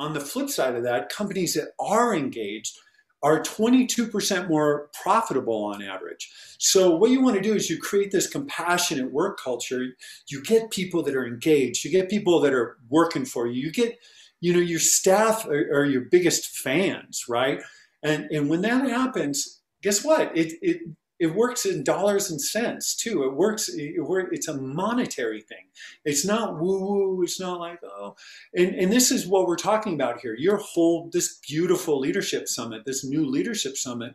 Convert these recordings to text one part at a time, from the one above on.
On the flip side of that, companies that are engaged are 22% more profitable on average. So what you want to do is you create this compassionate work culture. You get people that are engaged. You get people that are working for you. You get, you know, your staff are your biggest fans, right? And when that happens, guess what? It works in dollars and cents too. It's a monetary thing. It's not woo-woo, it's not like, oh. And this is what we're talking about here. This beautiful leadership summit, this new leadership summit,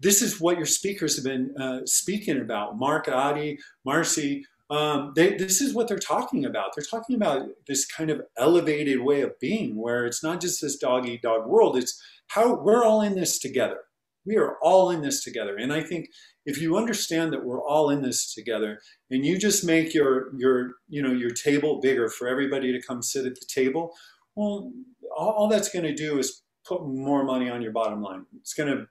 this is what your speakers have been speaking about. Mark, Adi, Marcy, this is what they're talking about. They're talking about this kind of elevated way of being where it's not just this dog-eat-dog world, it's how we're all in this together. We are all in this together. And I think if you understand that we're all in this together and you just make your table bigger for everybody to come sit at the table, well, all that's going to do is put more money on your bottom line. It's going to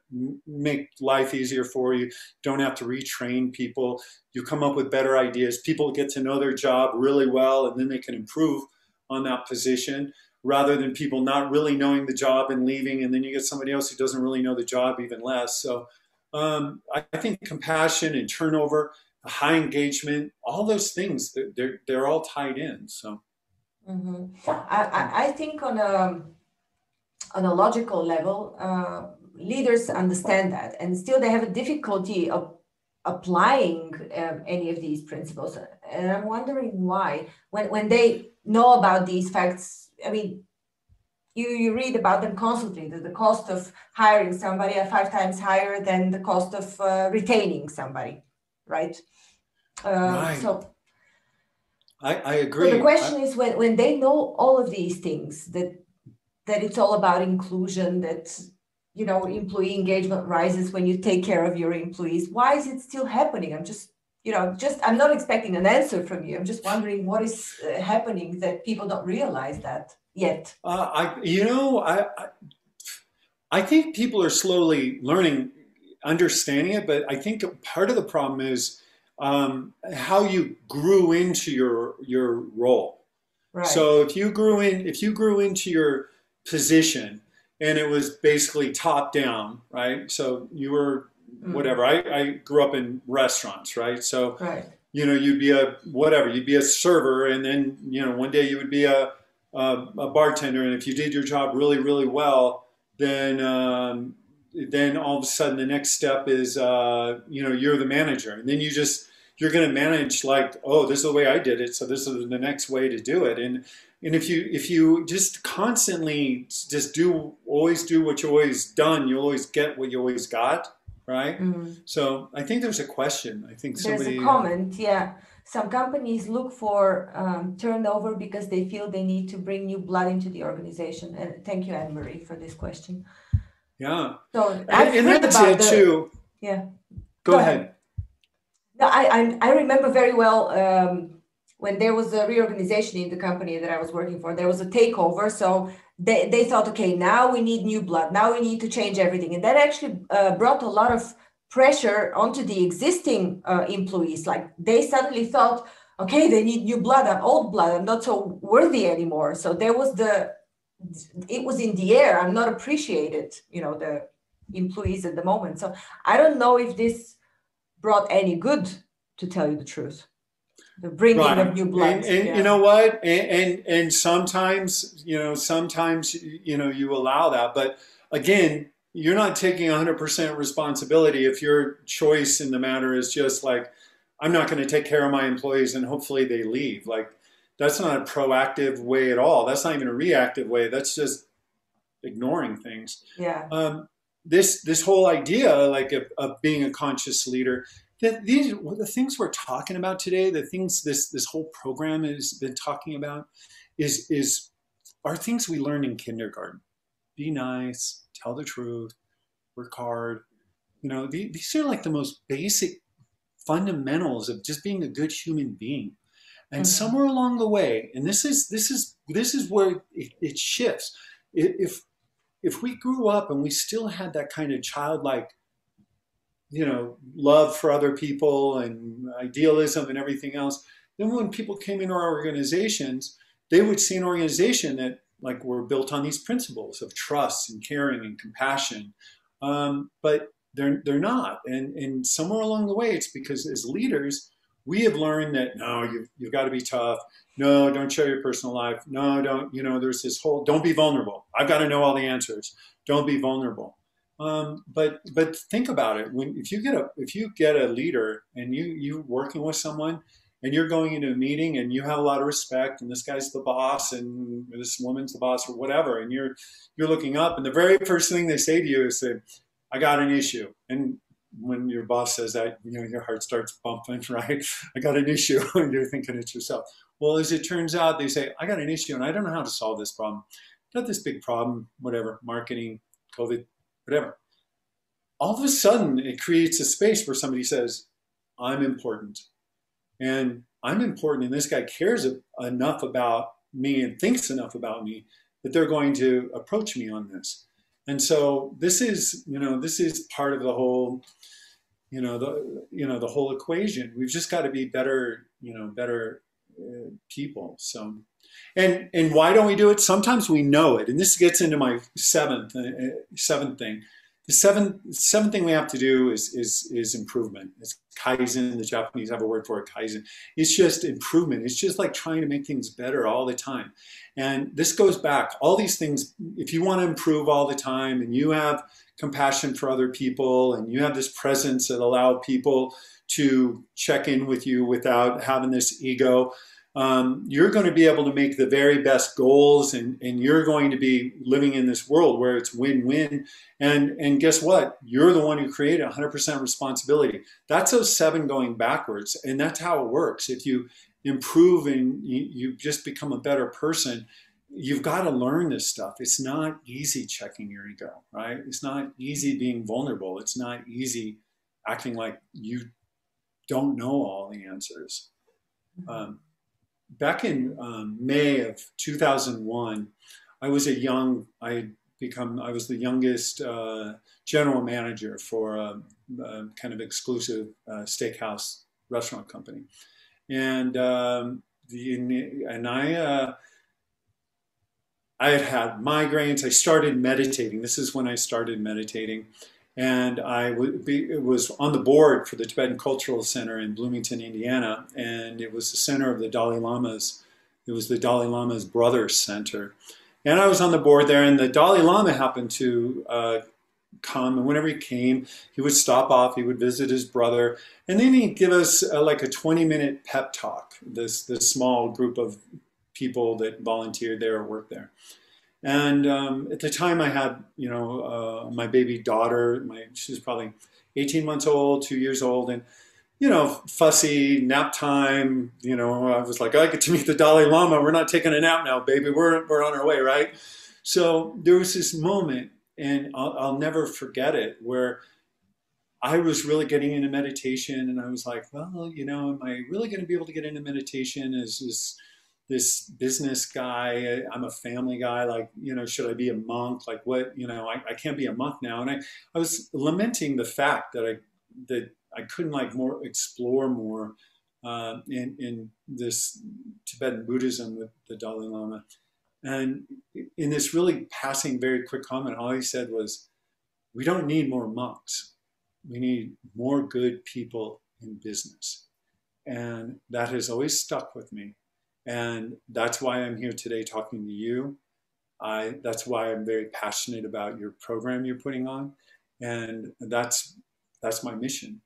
make life easier for you. Don't have to retrain people. You come up with better ideas. People get to know their job really well, and then they can improve on that position, rather than people not really knowing the job and leaving, and then you get somebody else who doesn't really know the job even less. So I think compassion and turnover, high engagement, all those things, they're all tied in, so. Mm-hmm. I think on a logical level, leaders understand that, and still they have a difficulty of applying any of these principles. And I'm wondering why, when they know about these facts. I mean, you read about them constantly, that the cost of hiring somebody are 5 times higher than the cost of retaining somebody, right? Right. So I agree. So the question is when they know all of these things, that it's all about inclusion, that, you know, employee engagement rises when you take care of your employees, why is it still happening? I'm not expecting an answer from you. I'm just wondering what is happening that people don't realize that yet. I think people are slowly learning, understanding it, but I think part of the problem is how you grew into your role. Right. So if you grew into your position and it was basically top down, right? So you were whatever. I grew up in restaurants, right? So, right. You know, you'd be a server, and then, you know, one day you would be a bartender. And if you did your job really, really well, then all of a sudden the next step is, you know, you're the manager, and then you're going to manage like, oh, this is the way I did it, so this is the next way to do it. And if you just constantly just always do what you always done, you'll always get what you always got. Right? Mm-hmm. So I think there's a question. I think there's a comment, yeah. Some companies look for turnover because they feel they need to bring new blood into the organization. And thank you, Anne Marie, for this question. Yeah. So that's it too. Yeah. Go ahead. No, I remember very well when there was a reorganization in the company that I was working for. There was a takeover, so. They thought, okay, now we need new blood. Now we need to change everything. And that actually brought a lot of pressure onto the existing employees. Like they suddenly thought, okay, they need new blood. I'm old blood. I'm not so worthy anymore. So it was in the air. I'm not appreciated, you know, the employees at the moment. So I don't know if this brought any good, to tell you the truth. The bringing of new blood, and you know what, and sometimes you allow that, but again, you're not taking 100% responsibility if your choice in the matter is just like, I'm not going to take care of my employees and hopefully they leave. Like, that's not a proactive way at all. That's not even a reactive way. That's just ignoring things. Yeah. This whole idea, like of being a conscious leader. The things we're talking about today, the things this whole program has been talking about, are things we learned in kindergarten. Be nice, tell the truth, work hard. You know, these are like the most basic fundamentals of just being a good human being. And mm-hmm. somewhere along the way, and this is where it shifts. If we grew up and we still had that kind of childlike, you know, love for other people and idealism and everything else, then when people came into our organizations, they would see an organization that like were built on these principles of trust and caring and compassion, but they're not. And somewhere along the way, it's because as leaders, we have learned that, no, you've got to be tough. No, don't share your personal life. No, don't, you know, there's this whole, don't be vulnerable. I've got to know all the answers. Don't be vulnerable. But think about it. If you get a leader and you're working with someone and you're going into a meeting and you have a lot of respect and this guy's the boss and this woman's the boss or whatever, and you're looking up and the very first thing they say to you is, say, I got an issue. And when your boss says that, you know, your heart starts bumping, right? I got an issue. And you're thinking it's yourself. Well, as it turns out, they say, I got an issue and I don't know how to solve this problem. Not this big problem, whatever, marketing, COVID, whatever. All of a sudden, it creates a space where somebody says, I'm important. And I'm important, and this guy cares enough about me and thinks enough about me that they're going to approach me on this. And so this is, you know, this is part of the whole, you know, the whole equation. We've just got to be better, you know, better people. So, and why don't we do it? Sometimes we know it. And this gets into my seventh thing. The seventh thing we have to do is improvement. It's kaizen. The Japanese have a word for it, kaizen. It's just improvement. It's just like trying to make things better all the time. And this goes back. All these things, if you want to improve all the time and you have compassion for other people and you have this presence that allows people to check in with you without having this ego, you're going to be able to make the very best goals, and you're going to be living in this world where it's win-win. And guess what? You're the one who created 100% responsibility. That's those seven going backwards, and that's how it works. If you improve and you just become a better person, you've got to learn this stuff. It's not easy checking your ego, right? It's not easy being vulnerable. It's not easy acting like you don't know all the answers. Back in May of 2001, I was the youngest general manager for a kind of exclusive steakhouse restaurant company, and I had had migraines. I started meditating. This is when I started meditating, and it was on the board for the Tibetan Cultural Center in Bloomington, Indiana, and it was the center of the Dalai Lama's. It was the Dalai Lama's Brothers Center, and I was on the board there. And the Dalai Lama happened to come, and whenever he came, he would stop off. He would visit his brother, and then he'd give us like a 20-minute pep talk. This small group of people that volunteered there or worked there. And at the time I had, you know, my baby daughter, she's probably 18 months old, 2 years old, and, you know, fussy, nap time, you know, I was like, I get to meet the Dalai Lama. We're not taking a nap now, baby. We're on our way, right? So there was this moment, and I'll never forget it, where I was really getting into meditation, and I was like, well, you know, am I really going to be able to get into meditation? Is this business guy, I'm a family guy, like, you know, should I be a monk? Like what, you know, I can't be a monk now. And I was lamenting the fact that I couldn't like explore more in this Tibetan Buddhism with the Dalai Lama. And in this really passing, very quick comment, all he said was, we don't need more monks. We need more good people in business. And that has always stuck with me. And that's why I'm here today talking to you. That's why I'm very passionate about your program you're putting on. And that's my mission.